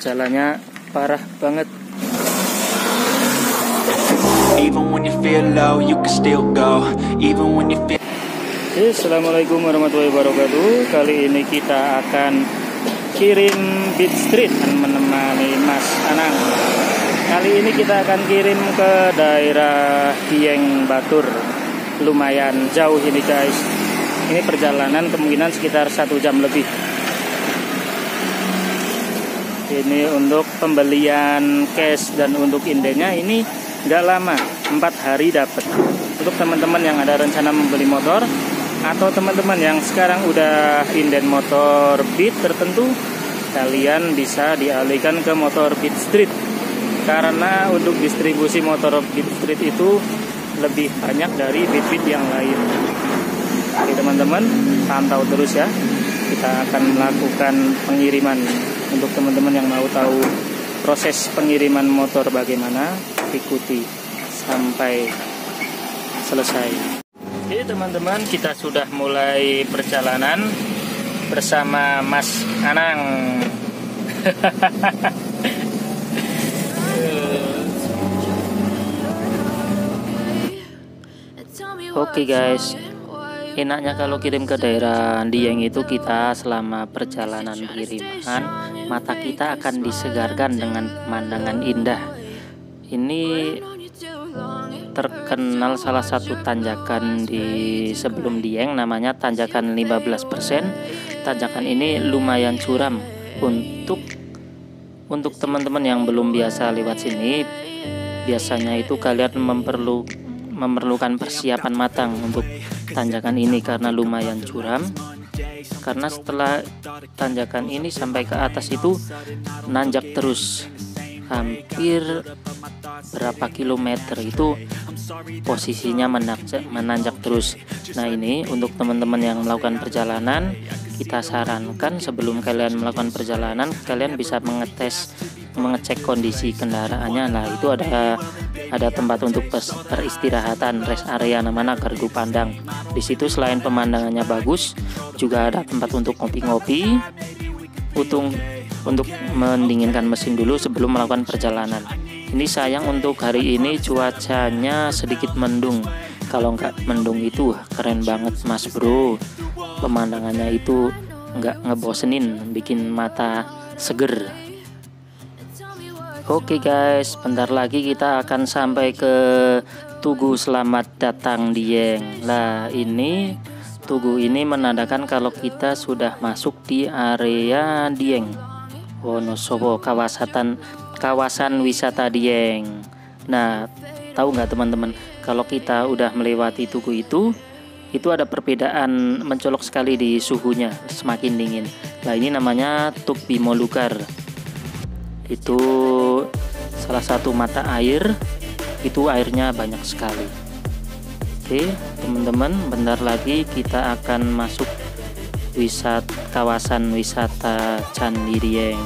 jalannya parah banget. Assalamualaikum warahmatullahi wabarakatuh. Kali ini kita akan kirim Beat Street menemani Mas Anang. Kali ini kita akan kirim ke daerah Dieng Batur. Lumayan jauh ini guys. Ini perjalanan kemungkinan sekitar 1 jam lebih. Ini untuk pembelian cash dan untuk indennya ini nggak lama, 4 hari dapat. Untuk teman-teman yang ada rencana membeli motor atau teman-teman yang sekarang udah inden motor Beat tertentu, kalian bisa dialihkan ke motor Beat Street. Karena untuk distribusi motor Beat Street itu lebih banyak dari Beat yang lain. Oke teman-teman, pantau terus ya. Kita akan melakukan pengiriman. Untuk teman-teman yang mau tahu proses pengiriman motor bagaimana, ikuti sampai selesai. Oke teman-teman, kita sudah mulai perjalanan bersama Mas Anang. Oke guys, enaknya kalau kirim ke daerah Dieng itu kita selama perjalanan pengiriman mata kita akan disegarkan dengan pemandangan indah. Ini terkenal salah satu tanjakan di sebelum Dieng, namanya tanjakan 15%. Tanjakan ini lumayan curam. Untuk teman-teman yang belum biasa lewat sini, biasanya itu kalian memerlukan persiapan matang untuk tanjakan ini karena lumayan curam. Karena setelah tanjakan ini sampai ke atas itu nanjak terus, hampir berapa kilometer itu posisinya menanjak terus. Nah ini untuk teman-teman yang melakukan perjalanan, kita sarankan sebelum kalian melakukan perjalanan kalian bisa mengecek kondisi kendaraannya. Nah itu ada tempat untuk peristirahatan, rest area namanya Gardu Pandang. Di situ selain pemandangannya bagus, juga ada tempat untuk ngopi-ngopi, untuk mendinginkan mesin dulu sebelum melakukan perjalanan. Ini sayang untuk hari ini cuacanya sedikit mendung. Kalau nggak mendung itu keren banget mas bro. Pemandangannya itu nggak ngebosenin, bikin mata seger. Oke guys, bentar lagi kita akan sampai ke Tugu Selamat Datang Dieng. Nah ini tugu ini menandakan kalau kita sudah masuk di area Dieng Wonosobo, kawasan wisata Dieng. Nah, tahu nggak teman-teman, kalau kita udah melewati tugu itu ada perbedaan mencolok sekali di suhunya, semakin dingin. Nah, ini namanya Tuk Bimolukar. Itu salah satu mata air, itu airnya banyak sekali. Oke, teman-teman, bentar lagi kita akan masuk kawasan wisata Candi Dieng.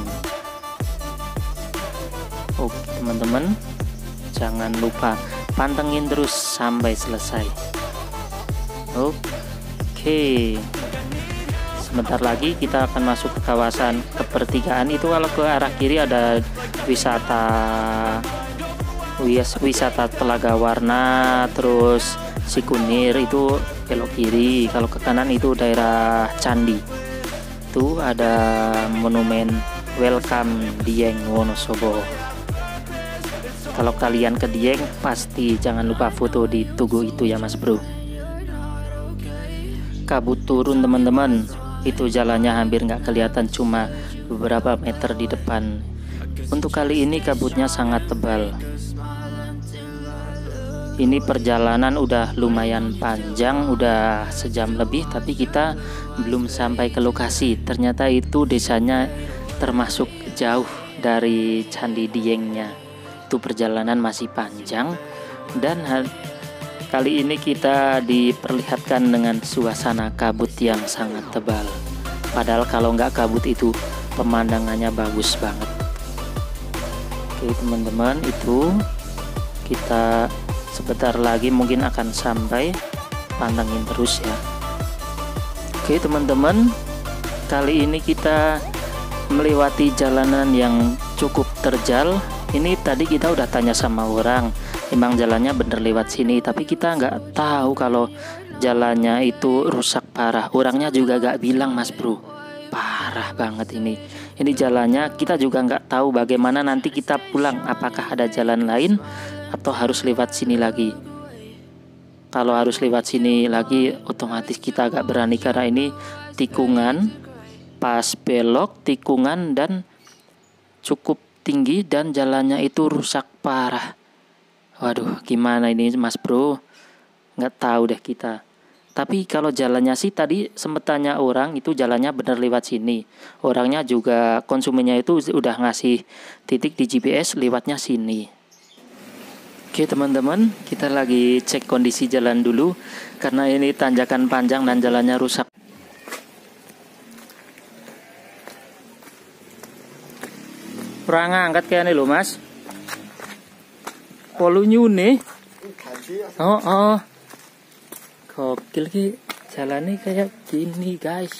Oke teman-teman, jangan lupa pantengin terus sampai selesai. Oke, sebentar lagi kita akan masuk ke kawasan kepertigaan. Itu kalau ke arah kiri ada wisata Telaga Warna, terus Sikunir, itu belok kiri. Kalau ke kanan itu daerah candi. Itu ada monumen Welcome Dieng Wonosobo. Kalau kalian ke Dieng pasti jangan lupa foto di tugu itu ya mas bro. Kabut turun teman-teman, itu jalannya hampir nggak kelihatan, cuma beberapa meter di depan. Untuk kali ini kabutnya sangat tebal. Ini perjalanan udah lumayan panjang, udah sejam lebih, tapi kita belum sampai ke lokasi. Ternyata itu desanya termasuk jauh dari Candi Diengnya. Itu perjalanan masih panjang, dan kali ini kita diperlihatkan dengan suasana kabut yang sangat tebal. Padahal kalau nggak kabut itu pemandangannya bagus banget. Oke teman-teman, itu kita sebentar lagi mungkin akan sampai, pantengin terus ya. Oke teman-teman, kali ini kita melewati jalanan yang cukup terjal. Ini tadi kita udah tanya sama orang, emang jalannya bener lewat sini, tapi kita nggak tahu kalau jalannya itu rusak parah. Orangnya juga nggak bilang, Mas Bro, parah banget ini. Ini jalannya kita juga nggak tahu bagaimana nanti kita pulang, apakah ada jalan lain atau harus lewat sini lagi. Kalau harus lewat sini lagi otomatis kita agak berani karena ini tikungan, pas belok, tikungan dan cukup tinggi dan jalannya itu rusak parah. Waduh, gimana ini Mas Bro? Nggak tahu deh kita. Tapi kalau jalannya sih tadi sempet tanya orang, itu jalannya bener lewat sini. Orangnya juga konsumennya itu udah ngasih titik di GPS lewatnya sini. Oke teman-teman, kita lagi cek kondisi jalan dulu karena ini tanjakan panjang dan jalannya rusak. Kurang angkat kayak ini loh Mas. Polunyu nih. Oh oh. Gokil ki, jalannya kayak gini guys.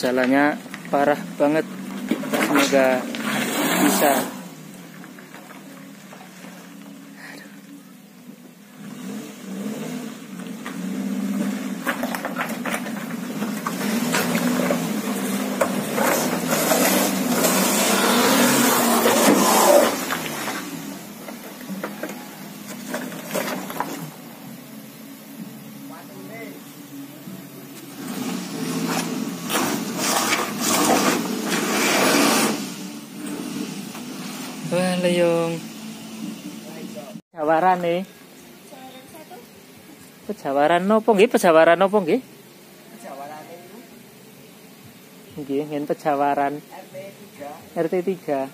Jalannya parah banget. Semoga bisa. Leyong pejawaran nih. Pejawaran nopo nggih? Pejawaran nopo nggih? Pejawaran itu. Nggih, ngen pejawaran RT3.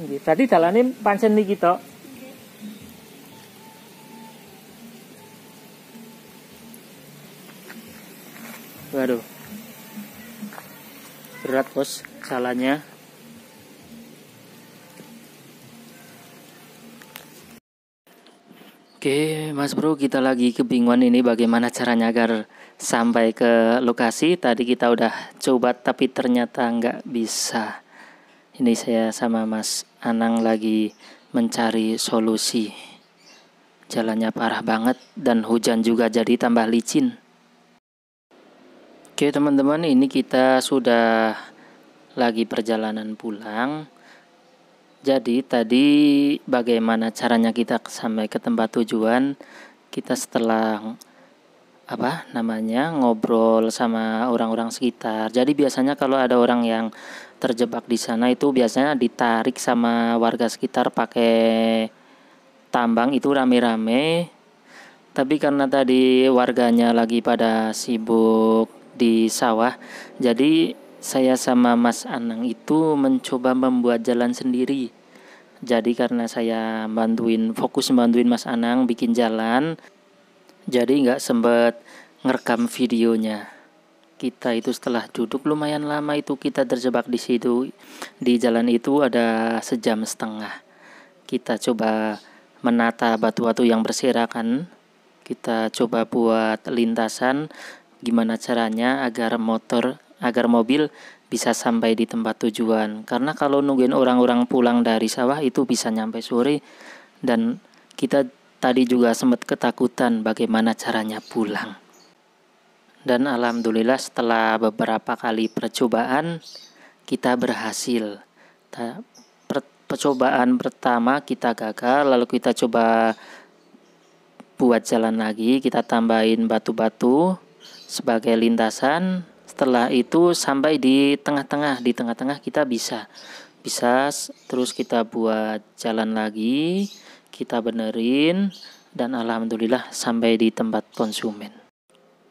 Nggih, tadi dalane pancen niki tok. Waduh. Berat bos jalannya. Oke Mas Bro, kita lagi kebingungan ini bagaimana caranya agar sampai ke lokasi. Tadi kita udah coba tapi ternyata nggak bisa. Ini saya sama Mas Anang lagi mencari solusi. Jalannya parah banget dan hujan juga jadi tambah licin. Oke teman-teman, ini kita sudah lagi perjalanan pulang. Jadi tadi bagaimana caranya kita sampai ke tempat tujuan. Kita setelah ngobrol sama orang-orang sekitar. Jadi biasanya kalau ada orang yang terjebak di sana itu biasanya ditarik sama warga sekitar pakai tambang itu rame-rame. Tapi karena tadi warganya lagi pada sibuk di sawah, jadi saya sama Mas Anang itu mencoba membuat jalan sendiri. Jadi karena saya fokus bantuin Mas Anang bikin jalan, jadi nggak sempat ngerekam videonya. Kita itu setelah duduk lumayan lama itu kita terjebak di situ, di jalan itu ada 1,5 jam. Kita coba menata batu-batu yang berserakan, kita coba buat lintasan. Gimana caranya agar mobil bisa sampai di tempat tujuan. Karena kalau nungguin orang-orang pulang dari sawah itu bisa nyampe sore. Dan kita tadi juga sempat ketakutan bagaimana caranya pulang. Dan alhamdulillah setelah beberapa kali percobaan kita berhasil. Percobaan pertama kita gagal, lalu kita coba buat jalan lagi. Kita tambahin batu-batu sebagai lintasan. Setelah itu sampai di tengah-tengah kita bisa, terus kita buat jalan lagi, kita benerin, dan alhamdulillah sampai di tempat konsumen.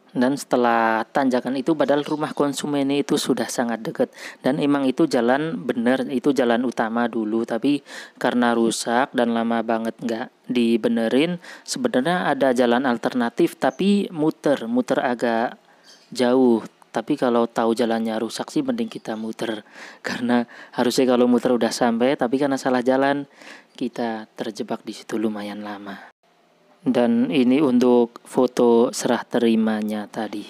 Dan setelah tanjakan itu padahal rumah konsumennya itu sudah sangat dekat, dan emang itu jalan bener, itu jalan utama dulu, tapi karena rusak dan lama banget nggak dibenerin. Sebenarnya ada jalan alternatif tapi muter agak jauh, tapi kalau tahu jalannya rusak sih mending kita muter, karena harusnya kalau muter udah sampai, tapi karena salah jalan kita terjebak di situ lumayan lama. Dan ini untuk foto serah terimanya tadi.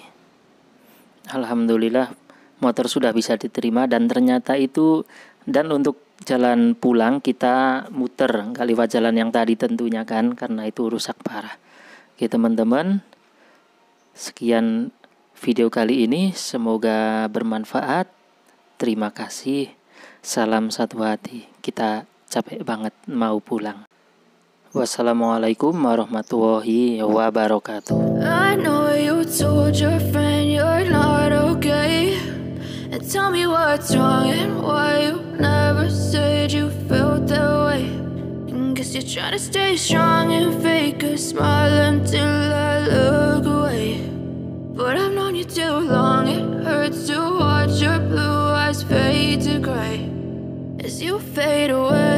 Alhamdulillah motor sudah bisa diterima, dan ternyata itu, dan untuk jalan pulang kita muter, nggak lewat jalan yang tadi tentunya kan, karena itu rusak parah. Oke teman-teman, sekian video kali ini, semoga bermanfaat. Terima kasih. Salam satu hati. Kita capek banget mau pulang. Wassalamualaikum warahmatullahi wabarakatuh. I know you told your friend you're not okay, and tell me what's wrong and why you never said you felt that way. And guess you're trying to stay strong and fake a smile until I look away. But I've known you too long, it hurts to watch your blue eyes fade to gray as you fade away.